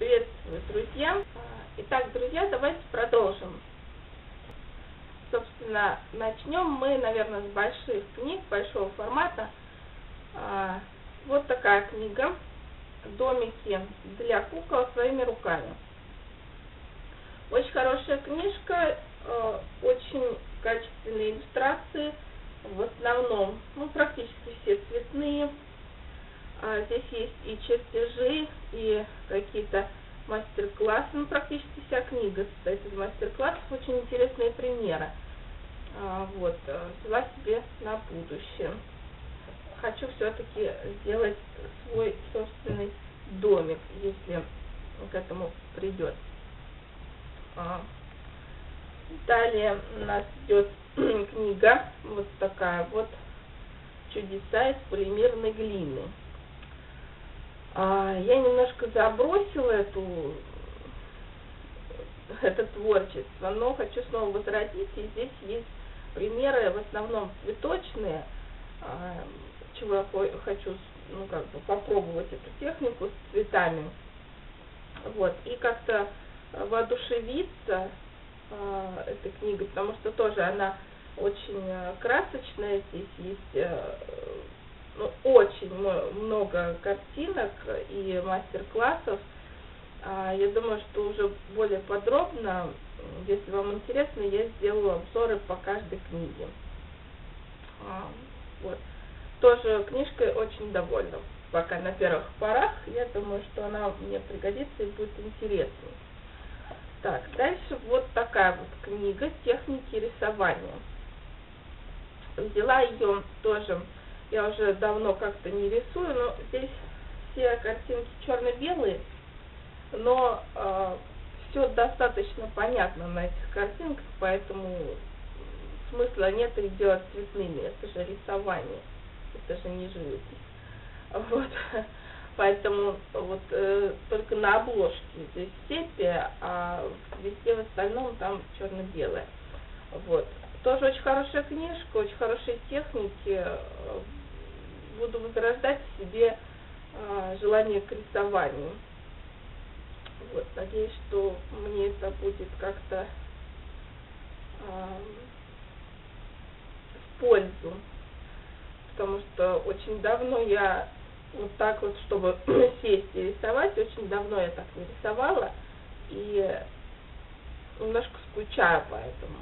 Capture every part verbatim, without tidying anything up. Приветствую, друзья. Итак, друзья, давайте продолжим. Собственно, начнем мы, наверное, с больших книг, большого формата. Вот такая книга «Домики для кукол своими руками». Очень хорошая книжка, очень качественные иллюстрации, в основном, ну, практически все цветные. Здесь есть и чертежи, и какие-то мастер-классы. Ну, практически вся книга состоит из мастер-классов. Очень интересные примеры. Вот, взяла себе на будущее. Хочу все-таки сделать свой собственный домик, если к этому придет. Далее у нас идет книга, вот такая вот, «Чудеса из полимерной глины». Я немножко забросила эту, это творчество, но хочу снова возродить. И здесь есть примеры, в основном цветочные, чего я хочу, ну, как бы попробовать эту технику с цветами. Вот. И как-то воодушевиться этой книгой, потому что тоже она очень красочная. Здесь есть... Ну, очень много картинок и мастер-классов. Я думаю, что уже более подробно, если вам интересно, я сделаю обзоры по каждой книге. Вот. Тоже книжкой очень довольна. Пока на первых порах. Я думаю, что она мне пригодится и будет интересной. Так, дальше вот такая вот книга «Техники рисования». Взяла ее тоже... Я уже давно как-то не рисую, но здесь все картинки черно-белые, но э, все достаточно понятно на этих картинках, поэтому смысла нет их делать цветными, это же рисование, это же не живопись. Вот. Поэтому вот э, только на обложке здесь сепия, а везде в остальном там черно-белое. Вот. Тоже очень хорошая книжка, очень хорошие техники. Буду возрождать в себе э, желание к рисованию. Вот, надеюсь, что мне это будет как-то э, в пользу. Потому что очень давно я вот так вот, чтобы сесть и рисовать, очень давно я так не рисовала. И немножко скучаю поэтому.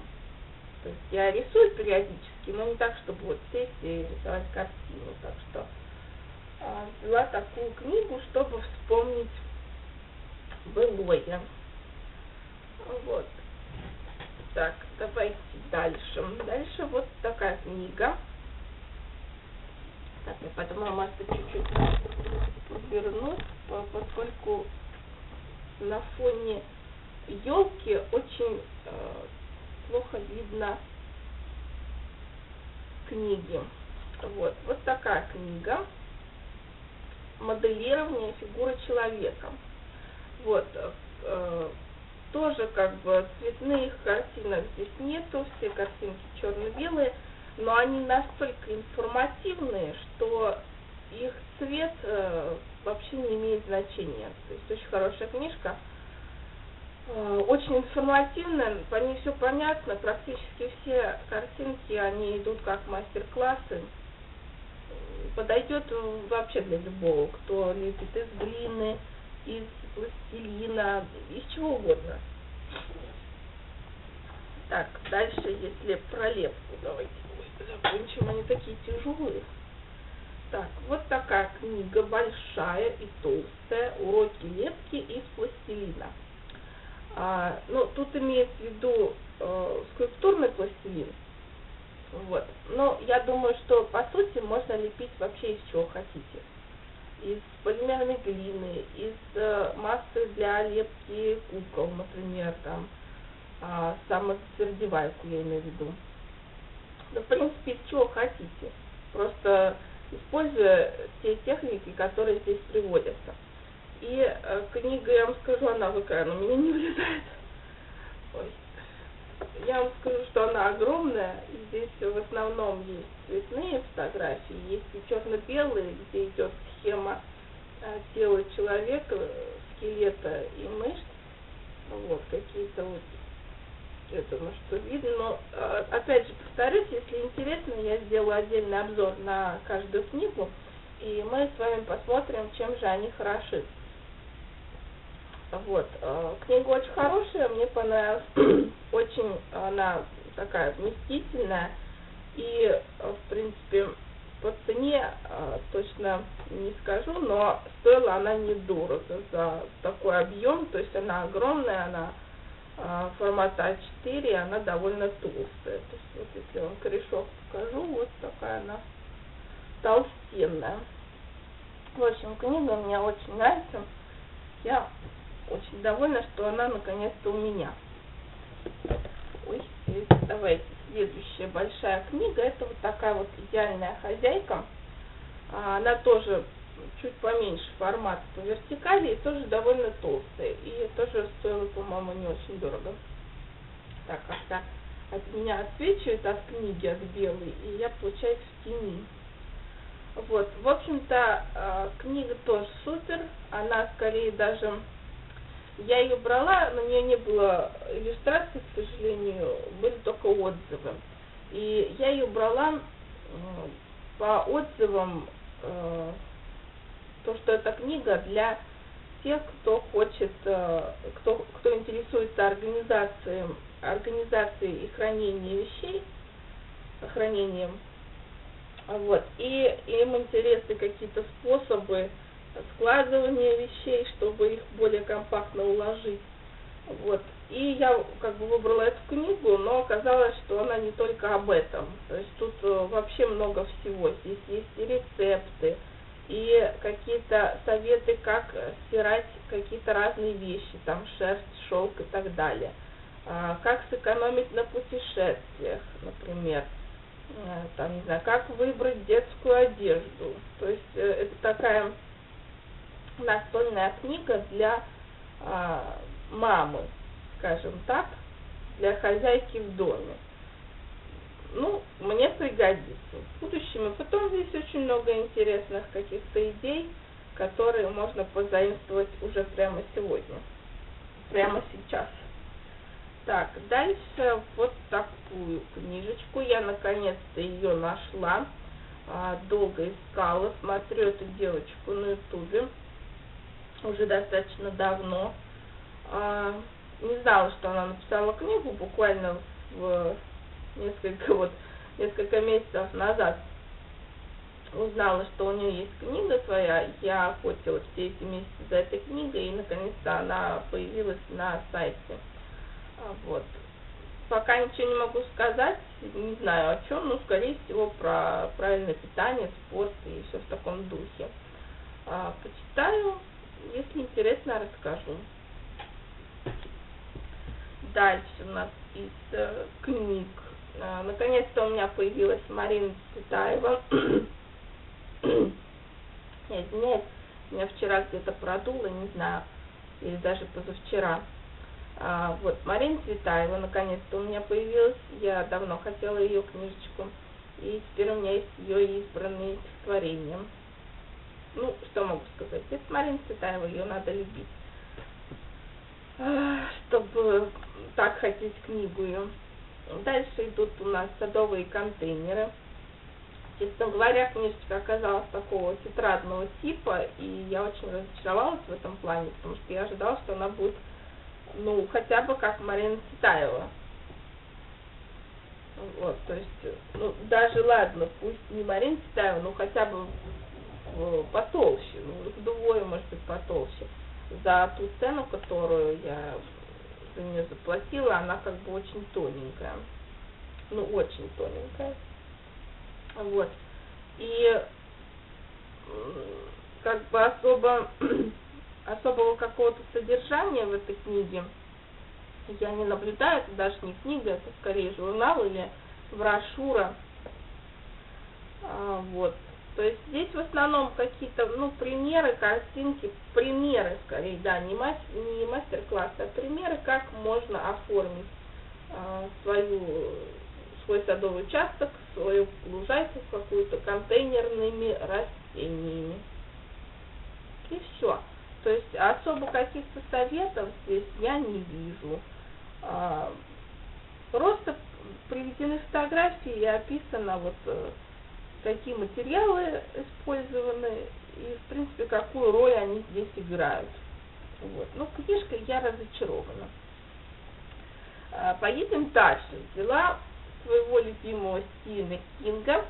То есть я рисую периодически, но не так, чтобы вот сесть и рисовать картину. Так что э, взяла такую книгу, чтобы вспомнить былое. Вот. Так, давайте дальше. Дальше вот такая книга. Так, я подумала, может быть, чуть-чуть вернусь, поскольку на фоне елки очень... Э, плохо видно книги. Вот, вот такая книга «Моделирование фигуры человека». Вот, э, тоже как бы цветных картинок здесь нету, все картинки черно-белые, но они настолько информативные, что их цвет э, вообще не имеет значения. То есть очень хорошая книжка. Очень информативно, по ней все понятно, практически все картинки, они идут как мастер-классы. Подойдет вообще для любого, кто лепит из глины, из пластилина, из чего угодно. Так, дальше, если про лепку, давайте закончим, они такие тяжелые. Так, вот такая книга, большая и толстая, «Уроки лепки из пластилина». А, ну, тут имеется в виду э, скульптурный пластилин. Вот. Но я думаю, что по сути можно лепить вообще из чего хотите. Из полимерной глины, из э, массы для лепки кукол, например, там, э, самосердевайку я имею в виду. Да, в принципе, из чего хотите. Просто используя те техники, которые здесь приводятся. И э, книга, я вам скажу, она какая, она у меня не влезает. Ой. Я вам скажу, что она огромная. И здесь в основном есть цветные фотографии, есть и черно-белые, где идет схема э, тела человека скелета и мышц, вот какие-то вот это, ну, что видно, но опять же повторюсь, если интересно, я сделаю отдельный обзор на каждую книгу, и мы с вами посмотрим, чем же они хороши. Вот, книга очень хорошая, мне понравилась, очень она такая вместительная, и в принципе по цене точно не скажу, но стоила она недорого за такой объем, то есть она огромная, она формата а четыре, она довольно толстая. То есть, вот если вам корешок покажу, вот такая она толстенная. В общем, книга мне очень нравится. Я очень довольна, что она наконец-то у меня. Ой, давайте, следующая большая книга. Это вот такая вот идеальная хозяйка. Она тоже чуть поменьше формат по вертикали и тоже довольно толстая. И тоже стоила, по-моему, не очень дорого. Так, как-то от меня отсвечивает от книги, от белой, и я получаюсь в тени. Вот, в общем-то, книга тоже супер. Она скорее даже... Я ее брала, но у нее не было иллюстраций, к сожалению, были только отзывы. И я ее брала по отзывам... То, что эта книга для тех, кто хочет, кто, кто интересуется организацией, организацией и хранением вещей, хранением. Вот. И им интересны какие-то способы складывания вещей, чтобы их более компактно уложить. Вот. И я как бы выбрала эту книгу, но оказалось, что она не только об этом. То есть тут вообще много всего. Здесь есть и рецепты, и какие-то советы, как стирать какие-то разные вещи, там шерсть, шелк и так далее. А, как сэкономить на путешествиях, например. А, там, не знаю, как выбрать детскую одежду. То есть это такая настольная книга для а, мамы, скажем так, для хозяйки в доме. Ну, мне пригодится в будущем. И потом здесь очень много интересных каких-то идей, которые можно позаимствовать уже прямо сегодня. Прямо сейчас. Так, дальше вот такую книжечку. Я наконец-то ее нашла. Долго искала. Смотрю эту девочку на ютубе. Уже достаточно давно. Не знала, что она написала книгу. Буквально в... Несколько, вот, несколько месяцев назад узнала, что у нее есть книга своя. Я охотилась все эти месяцы за этой книгой, и наконец-то она появилась на сайте. Вот. Пока ничего не могу сказать, не знаю о чем, но, скорее всего, про правильное питание, спорт и все в таком духе. А, почитаю, если интересно, расскажу. Дальше у нас из э, книг. Наконец-то у меня появилась Марина Цветаева. Я извиняюсь, меня вчера где-то продуло, не знаю, или даже позавчера. А, вот, Марина Цветаева наконец-то у меня появилась. Я давно хотела ее книжечку. И теперь у меня есть ее избранные стихотворения. Ну, что могу сказать? Это Марина Цветаева, ее надо любить. Чтобы так хотеть книгу ее. Дальше идут у нас садовые контейнеры. Честно говоря, книжечка оказалась такого тетрадного типа, и я очень разочаровалась в этом плане, потому что я ожидала, что она будет, ну, хотя бы как Марина Цветаева. Вот, то есть, ну, даже ладно, пусть не Марина Цветаева, но хотя бы потолще, ну, вдвое, может быть, потолще. За ту цену, которую я... мне заплатила, она как бы очень тоненькая, ну очень тоненькая, вот, и как бы особо особого какого-то содержания в этой книге я не наблюдаю, это даже не книга, это скорее журнал или брошюра, а, вот, то есть здесь в основном какие-то, ну, примеры, картинки, примеры, скорее, да, не мастер-класс, а примеры, как можно оформить э, свою, свой садовый участок, свою лужайку какую-то контейнерными растениями. И все. То есть особо каких-то советов здесь я не вижу. Просто приведены фотографии и описано, вот какие материалы использованы и, в принципе, какую роль они здесь играют. Вот. Ну, книжкой я разочарована. Поедем дальше. Взяла своего любимого Стивена Кинга.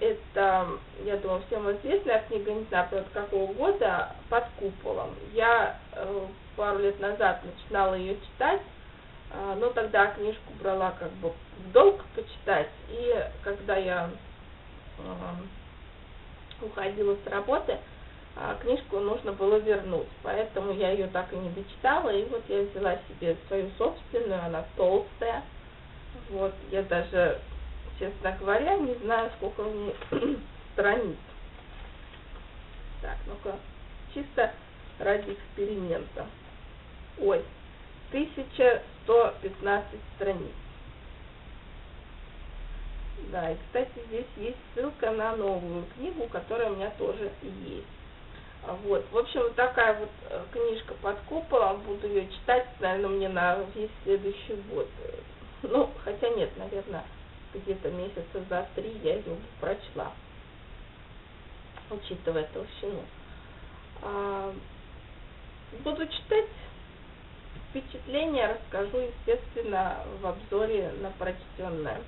Это, я думаю, всем известная книга, не знаю, от какого года, «Под куполом». Я пару лет назад начинала ее читать, но тогда книжку брала как бы в долг почитать. И когда я уходила с работы, книжку нужно было вернуть. Поэтому я ее так и не дочитала. И вот я взяла себе свою собственную, она толстая. Вот, я даже, честно говоря, не знаю, сколько у нее страниц. Так, ну-ка, чисто ради эксперимента. Ой, тысяча сто пятнадцать страниц. Да, и, кстати, здесь есть ссылка на новую книгу, которая у меня тоже есть. Вот, в общем, вот такая вот книжка «Под куполом». Буду ее читать, наверное, мне на весь следующий год. Ну, хотя нет, наверное, где-то месяца за три я ее прочла, учитывая толщину. Буду читать, впечатления расскажу, естественно, в обзоре на прочтенное.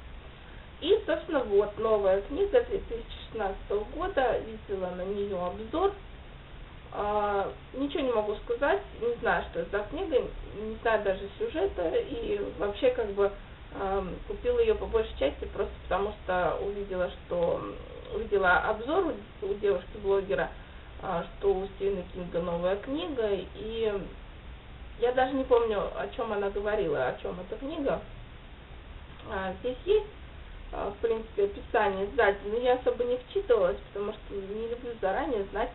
И, собственно, вот новая книга две тысячи шестнадцатого года, видела на нее обзор. А, ничего не могу сказать, не знаю, что это за книга, не знаю даже сюжета, и вообще как бы э, купила ее по большей части просто потому, что увидела, что увидела обзор у, у девушки-блогера, э, что у Стивена Кинга новая книга, и я даже не помню, о чем она говорила, о чем эта книга. А, здесь есть, э, в принципе, описание издателя, но я особо не вчитывалась, потому что не люблю заранее знать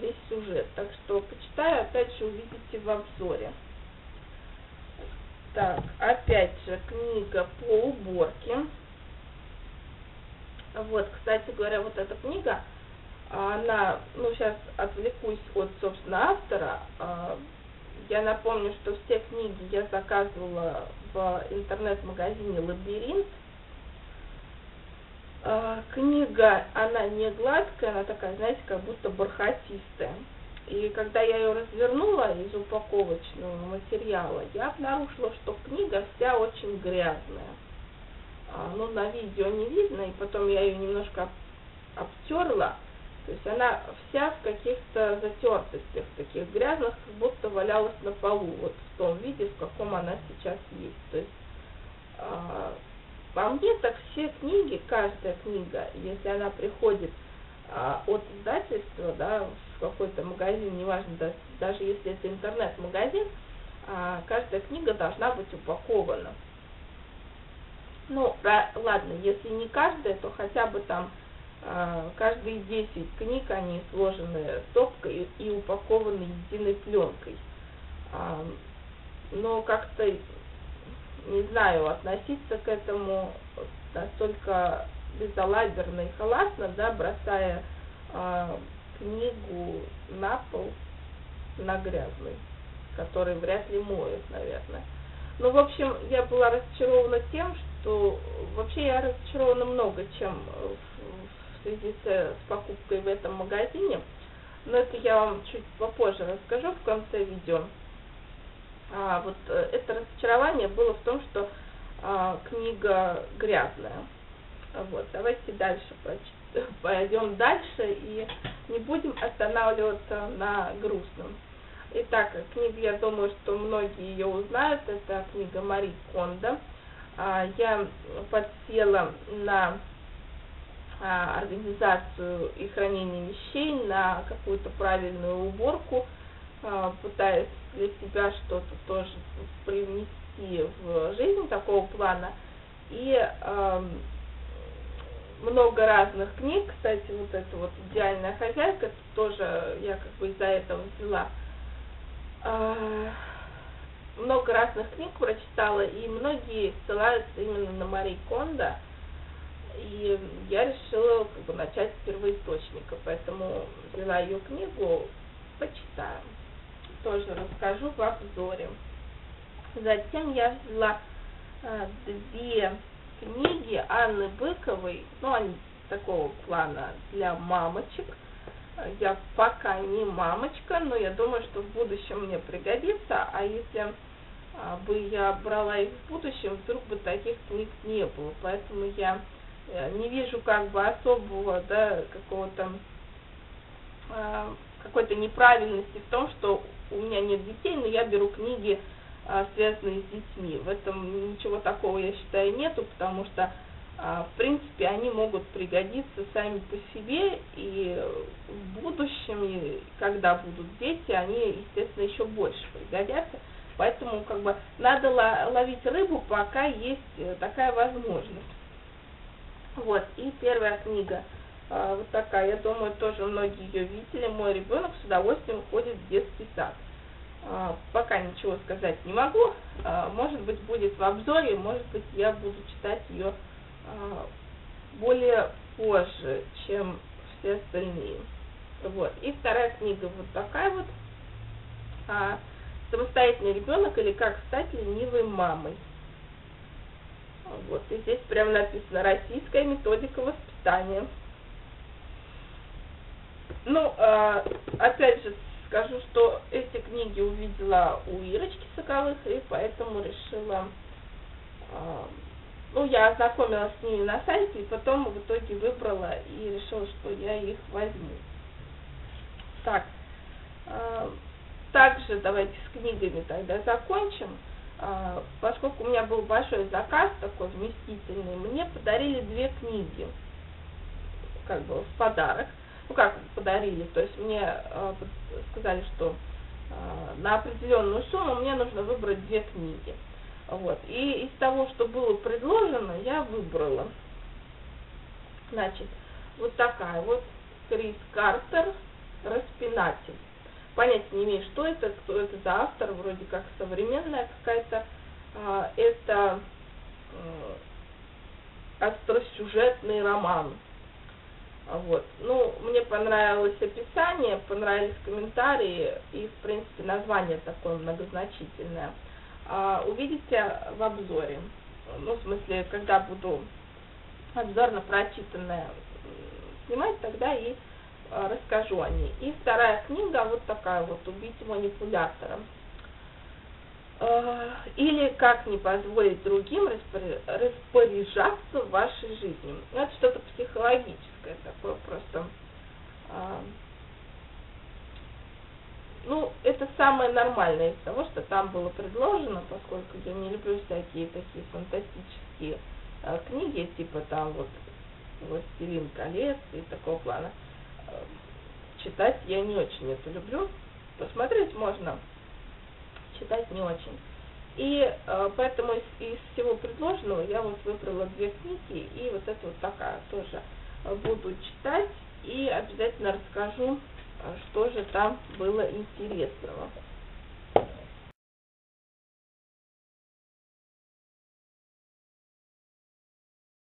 весь сюжет. Так что почитаю, опять же, увидите в обзоре. Так, опять же, книга по уборке. Вот, кстати говоря, вот эта книга, она, ну, сейчас отвлекусь от, собственно, автора. Я напомню, что все книги я заказывала в интернет-магазине «Лабиринт». Книга, она не гладкая, она такая, знаете, как будто бархатистая. И когда я ее развернула из упаковочного материала, я обнаружила, что книга вся очень грязная. Ну, на видео не видно, и потом я ее немножко обтерла. То есть она вся в каких-то затертостях, таких грязных, как будто валялась на полу, вот в том виде, в каком она сейчас есть. То есть... По мне, так все книги, каждая книга, если она приходит а, от издательства, да, в какой-то магазин, неважно, да, даже если это интернет-магазин, а, каждая книга должна быть упакована. Ну, да, ладно, если не каждая, то хотя бы там а, каждые десять книг, они сложены стопкой и, и упакованы единой пленкой. А, но как-то... Не знаю, относиться к этому настолько безалаберно и халатно, да, бросая э, книгу на пол, на грязный, который вряд ли моет, наверное. Ну, в общем, я была разочарована тем, что... Вообще я разочарована много чем в, в связи с, с покупкой в этом магазине, но это я вам чуть попозже расскажу в конце видео. А, вот это разочарование было в том, что а, книга грязная. Вот, давайте дальше пойдем дальше и не будем останавливаться на грустном. Итак, книга, я думаю, что многие ее узнают. Это книга Мари Кондо. А, я подсела на а, организацию и хранение вещей, на какую-то правильную уборку, пытаясь для себя что-то тоже привнести в жизнь такого плана. И э, много разных книг, кстати, вот эта вот «Идеальная хозяйка», тоже я как бы из-за этого взяла. Э, много разных книг прочитала, и многие ссылаются именно на Мари Кондо. И я решила как бы начать с первоисточника, поэтому взяла ее книгу. почитаю. Тоже расскажу в обзоре. Затем я взяла э, две книги Анны Быковой, ну, они такого плана для мамочек. Я пока не мамочка, но я думаю, что в будущем мне пригодится, а если бы я брала их в будущем, вдруг бы таких книг не было. Поэтому я не вижу как бы особого, да, какого-то какой-то неправильности в том, что у меня нет детей, но я беру книги, связанные с детьми. В этом ничего такого, я считаю, нету, потому что в принципе они могут пригодиться сами по себе, и в будущем, когда будут дети, они, естественно, еще больше пригодятся. Поэтому как бы надо ловить рыбу, пока есть такая возможность. Вот, и первая книга э, вот такая, я думаю, тоже многие ее видели. «Мой ребенок с удовольствием ходит в детский сад». Э, пока ничего сказать не могу. Э, может быть, будет в обзоре, может быть, я буду читать ее э, более позже, чем все остальные. Вот. И вторая книга вот такая вот. Э, «Самостоятельный ребенок» или «Как стать ленивой мамой». Вот, и здесь прямо написано «Российская методика воспитания». Ну, э, опять же скажу, что эти книги увидела у Ирочки Соколых, и поэтому решила... Э, ну, я ознакомилась с ними на сайте, и потом в итоге выбрала и решила, что я их возьму. Так, э, также давайте с книгами тогда закончим. Поскольку у меня был большой заказ, такой вместительный, мне подарили две книги, как бы в подарок. Ну как подарили, то есть мне сказали, что на определенную сумму мне нужно выбрать две книги. Вот. И из того, что было предложено, я выбрала. Значит, вот такая вот Крис Картер «Распинатель». Понятия не имею, что это, кто это за автор, вроде как современная какая-то. Это остросюжетный роман. Вот. Ну, мне понравилось описание, понравились комментарии и, в принципе, название такое многозначительное. Увидите в обзоре. Ну, в смысле, когда буду обзорно прочитанное снимать, тогда и расскажу о ней. И вторая книга вот такая вот «Убить манипулятора» или «Как не позволить другим распоряжаться вашей жизнью». Это что-то психологическое такое просто. Ну, это самое нормальное из того, что там было предложено, поскольку я не люблю всякие такие фантастические книги, типа там вот «Властелин колец» и такого плана. Читать я не очень это люблю. Посмотреть можно, читать не очень. И э, поэтому из, из всего предложенного я вот выбрала две книги, и вот эта вот такая тоже буду читать, и обязательно расскажу, что же там было интересного.